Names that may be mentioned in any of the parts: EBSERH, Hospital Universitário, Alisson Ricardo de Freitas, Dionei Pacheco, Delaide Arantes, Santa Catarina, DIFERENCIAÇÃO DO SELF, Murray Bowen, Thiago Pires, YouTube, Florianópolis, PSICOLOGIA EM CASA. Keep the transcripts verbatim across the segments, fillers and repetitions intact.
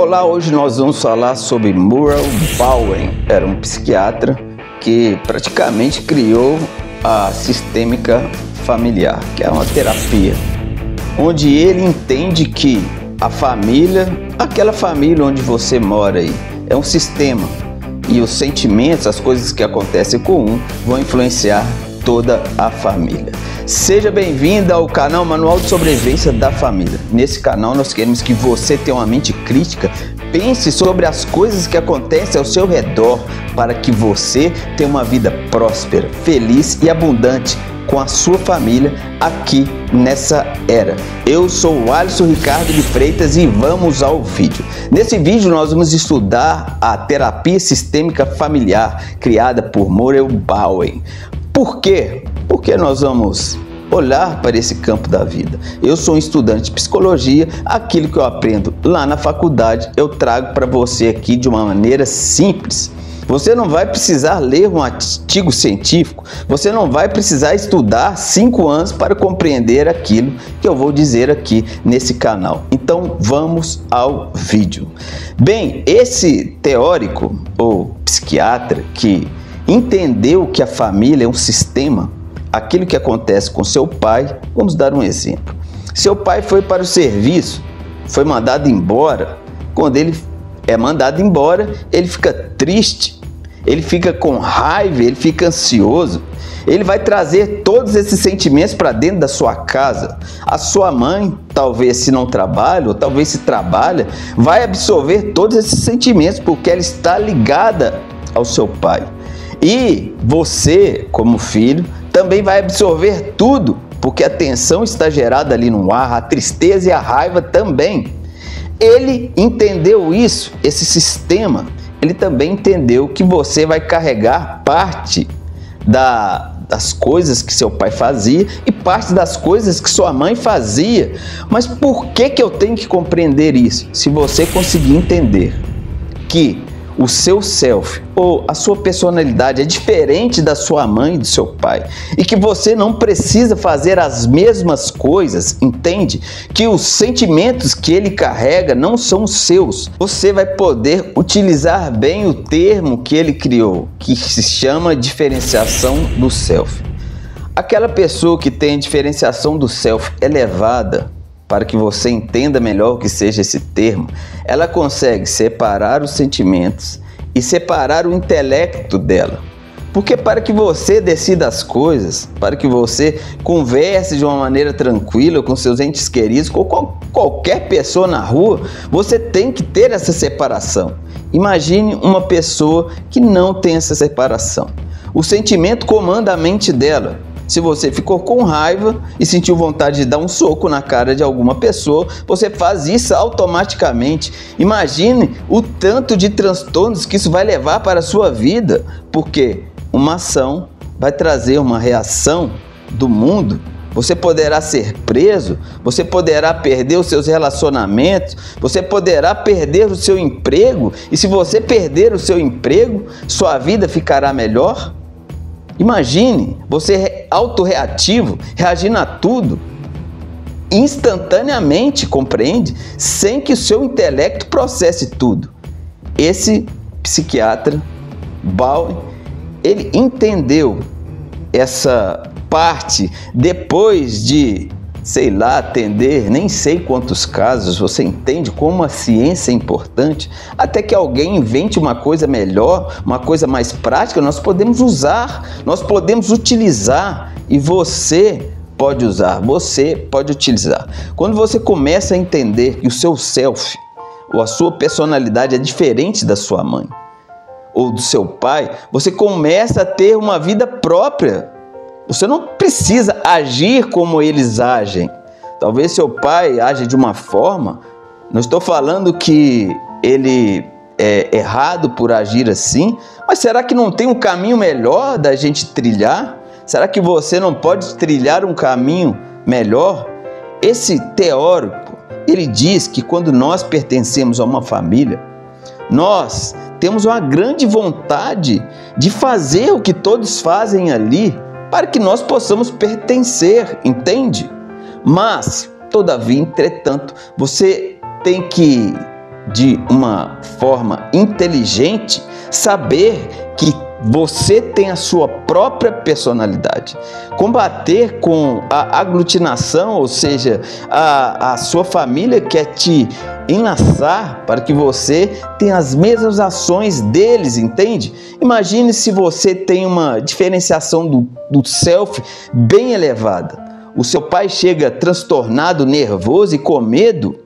Olá, hoje nós vamos falar sobre Murray Bowen. Era um psiquiatra que praticamente criou a sistêmica familiar, que é uma terapia, onde ele entende que a família, aquela família onde você mora aí, é um sistema, e os sentimentos, as coisas que acontecem com um, vão influenciar toda a família. Seja bem-vinda ao canal Manual de Sobrevivência da Família. Nesse canal nós queremos que você tenha uma mente crítica, pense sobre as coisas que acontecem ao seu redor, para que você tenha uma vida próspera, feliz e abundante com a sua família aqui nessa era. Eu sou o Alisson Ricardo de Freitas e vamos ao vídeo. Nesse vídeo nós vamos estudar a terapia sistêmica familiar criada por Murray Bowen. Por quê? Porque nós vamos olhar para esse campo da vida. Eu sou um estudante de psicologia, aquilo que eu aprendo lá na faculdade eu trago para você aqui de uma maneira simples. Você não vai precisar ler um artigo científico, você não vai precisar estudar cinco anos para compreender aquilo que eu vou dizer aqui nesse canal. Então vamos ao vídeo. Bem, esse teórico ou psiquiatra que entendeu que a família é um sistema, aquilo que acontece com seu pai, vamos dar um exemplo. Seu pai foi para o serviço, foi mandado embora. Quando ele é mandado embora, ele fica triste. Ele fica com raiva, ele fica ansioso. Ele vai trazer todos esses sentimentos para dentro da sua casa. A sua mãe, talvez se não trabalha, ou talvez se trabalha, vai absorver todos esses sentimentos, porque ela está ligada ao seu pai. E você, como filho, também vai absorver tudo, porque a tensão está gerada ali no ar, a tristeza e a raiva também. Ele entendeu isso, esse sistema. Ele também entendeu que você vai carregar parte da, das coisas que seu pai fazia e parte das coisas que sua mãe fazia. Mas por que que eu tenho que compreender isso? Se você conseguir entender que o seu self ou a sua personalidade é diferente da sua mãe e do seu pai, e que você não precisa fazer as mesmas coisas, entende? Que os sentimentos que ele carrega não são seus. Você vai poder utilizar bem o termo que ele criou, que se chama diferenciação do self. Aquela pessoa que tem a diferenciação do self elevada, para que você entenda melhor o que seja esse termo, ela consegue separar os sentimentos e separar o intelecto dela. Porque para que você decida as coisas, para que você converse de uma maneira tranquila com seus entes queridos, com qualquer pessoa na rua, você tem que ter essa separação. Imagine uma pessoa que não tem essa separação. O sentimento comanda a mente dela. Se você ficou com raiva e sentiu vontade de dar um soco na cara de alguma pessoa, você faz isso automaticamente. Imagine o tanto de transtornos que isso vai levar para a sua vida, porque uma ação vai trazer uma reação do mundo. Você poderá ser preso, você poderá perder os seus relacionamentos, você poderá perder o seu emprego, e se você perder o seu emprego, sua vida ficará melhor? Imagine você autorreativo, reagindo a tudo, instantaneamente, compreende? Sem que o seu intelecto processe tudo. Esse psiquiatra, Bowen, ele entendeu essa parte depois de, sei lá, atender nem sei quantos casos. Você entende como a ciência é importante? Até que alguém invente uma coisa melhor, uma coisa mais prática, nós podemos usar, nós podemos utilizar, e você pode usar, você pode utilizar. Quando você começa a entender que o seu self ou a sua personalidade é diferente da sua mãe ou do seu pai, você começa a ter uma vida própria. Você não precisa agir como eles agem. Talvez seu pai age de uma forma. Não estou falando que ele é errado por agir assim, mas será que não tem um caminho melhor da gente trilhar? Será que você não pode trilhar um caminho melhor? Esse teórico, ele diz que quando nós pertencemos a uma família, nós temos uma grande vontade de fazer o que todos fazem ali, para que nós possamos pertencer, entende? Mas, todavia, entretanto, você tem que de uma forma inteligente, saber que você tem a sua própria personalidade. Combater com a aglutinação, ou seja, a, a sua família quer te enlaçar para que você tenha as mesmas ações deles, entende? Imagine se você tem uma diferenciação do, do self bem elevada. O seu pai chega transtornado, nervoso e com medo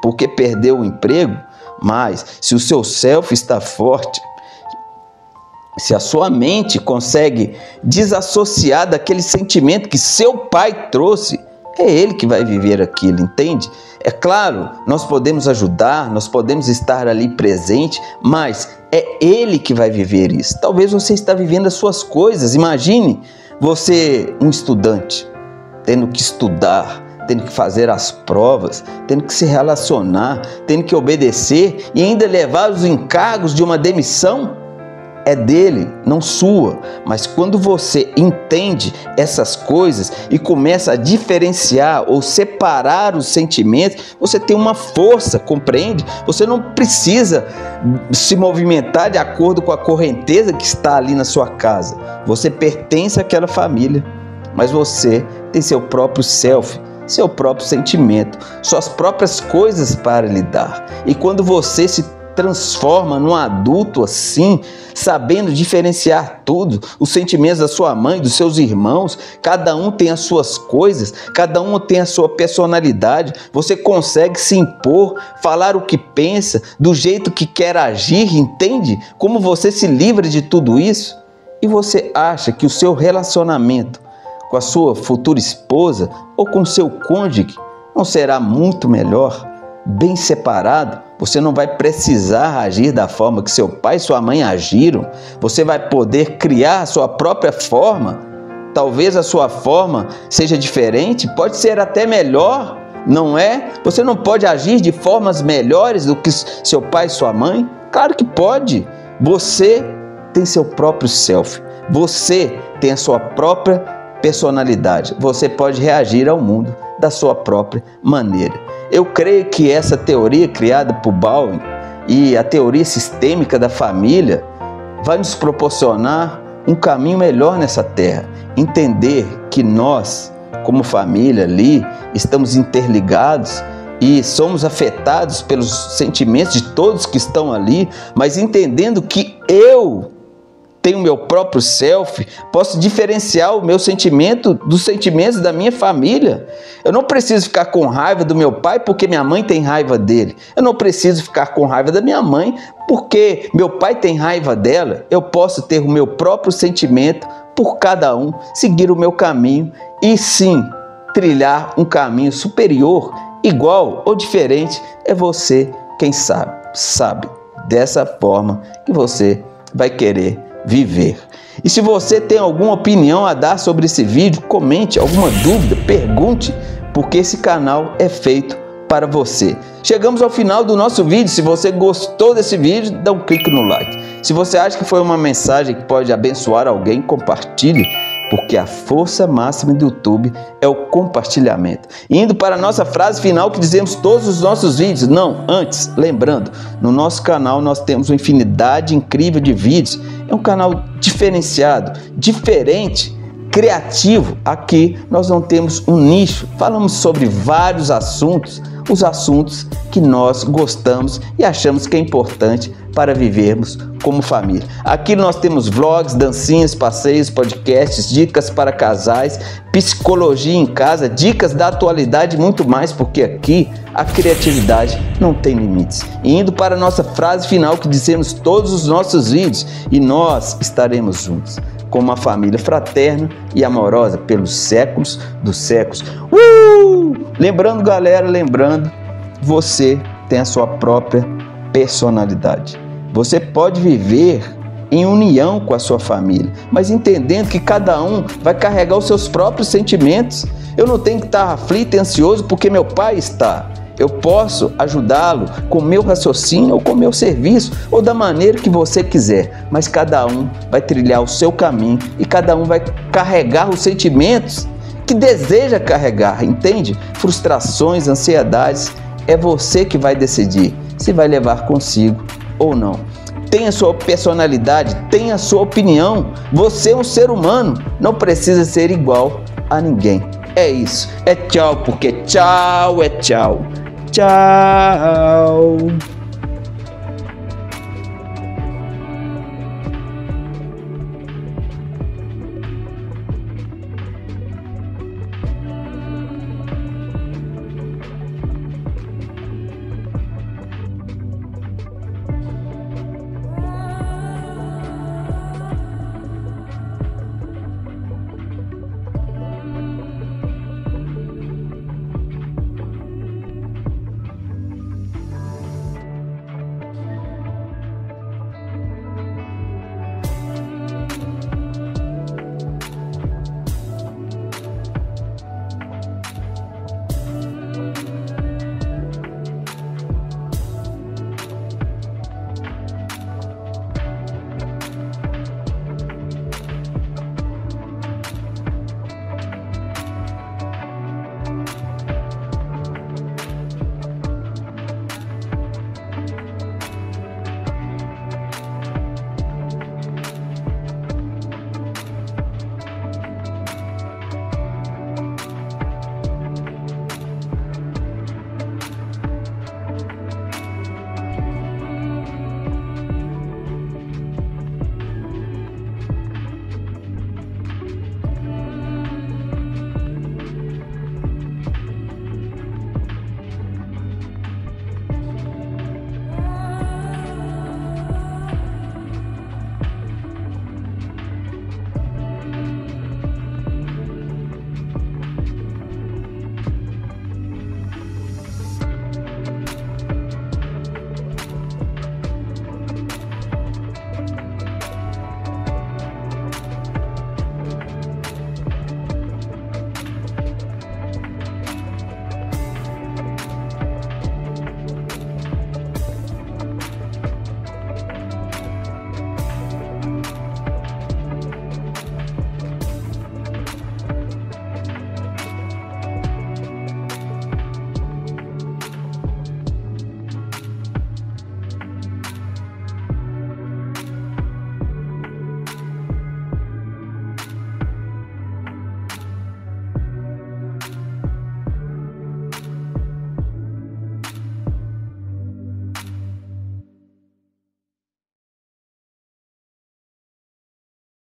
porque perdeu o emprego, mas se o seu self está forte, se a sua mente consegue desassociar daquele sentimento que seu pai trouxe, é ele que vai viver aquilo, entende? É claro, nós podemos ajudar, nós podemos estar ali presente, mas é ele que vai viver isso. Talvez você está vivendo as suas coisas. Imagine você, um estudante, tendo que estudar, tendo que fazer as provas, tendo que se relacionar, tendo que obedecer e ainda levar os encargos de uma demissão. É dele, não sua. Mas quando você entende essas coisas e começa a diferenciar ou separar os sentimentos, você tem uma força, compreende? Você não precisa se movimentar de acordo com a correnteza que está ali na sua casa. Você pertence àquela família, mas você tem seu próprio self, seu próprio sentimento, suas próprias coisas para lidar. E quando você se transforma num adulto assim, sabendo diferenciar tudo, os sentimentos da sua mãe, dos seus irmãos, cada um tem as suas coisas, cada um tem a sua personalidade, você consegue se impor, falar o que pensa, do jeito que quer agir, entende? Como você se livra de tudo isso? E você acha que o seu relacionamento com a sua futura esposa ou com seu cônjuge não será muito melhor? Bem separado, você não vai precisar agir da forma que seu pai e sua mãe agiram. Você vai poder criar a sua própria forma. Talvez a sua forma seja diferente, pode ser até melhor, não é? Você não pode agir de formas melhores do que seu pai e sua mãe? Claro que pode. Você tem seu próprio self. Você tem a sua própria personalidade. Você pode reagir ao mundo da sua própria maneira. Eu creio que essa teoria criada por Bowen e a teoria sistêmica da família vai nos proporcionar um caminho melhor nessa terra. Entender que nós, como família ali, estamos interligados e somos afetados pelos sentimentos de todos que estão ali, mas entendendo que eu tenho o meu próprio self, posso diferenciar o meu sentimento dos sentimentos da minha família. Eu não preciso ficar com raiva do meu pai porque minha mãe tem raiva dele. Eu não preciso ficar com raiva da minha mãe porque meu pai tem raiva dela. Eu posso ter o meu próprio sentimento por cada um, seguir o meu caminho e sim, trilhar um caminho superior, igual ou diferente. É você quem sabe, sabe dessa forma que você vai querer viver. E se você tem alguma opinião a dar sobre esse vídeo, comente, alguma dúvida, pergunte, porque esse canal é feito para você. Chegamos ao final do nosso vídeo. Se você gostou desse vídeo, dá um clique no like. Se você acha que foi uma mensagem que pode abençoar alguém, compartilhe, porque a força máxima do YouTube é o compartilhamento. Indo para a nossa frase final que dizemos todos os nossos vídeos. Não, antes, lembrando, no nosso canal nós temos uma infinidade incrível de vídeos. É um canal diferenciado, diferente, criativo. Aqui nós não temos um nicho. Falamos sobre vários assuntos, os assuntos que nós gostamos e achamos que é importante para vivermos como família. Aqui nós temos vlogs, dancinhas, passeios, podcasts, dicas para casais, psicologia em casa, dicas da atualidade e muito mais, porque aqui a criatividade não tem limites. E indo para a nossa frase final que dizemos todos os nossos vídeos, e nós estaremos juntos como uma família fraterna e amorosa pelos séculos dos séculos. Uh! Lembrando, galera, lembrando, você tem a sua própria personalidade. Você pode viver em união com a sua família, mas entendendo que cada um vai carregar os seus próprios sentimentos. Eu não tenho que estar aflito e ansioso porque meu pai está. Eu posso ajudá-lo com meu raciocínio ou com meu serviço ou da maneira que você quiser, mas cada um vai trilhar o seu caminho e cada um vai carregar os sentimentos que deseja carregar, entende? Frustrações, ansiedades, é você que vai decidir. se vai levar consigo ou não. Tenha sua personalidade, tenha sua opinião. Você é um ser humano, não precisa ser igual a ninguém. É isso. É tchau, porque tchau é tchau. Tchau.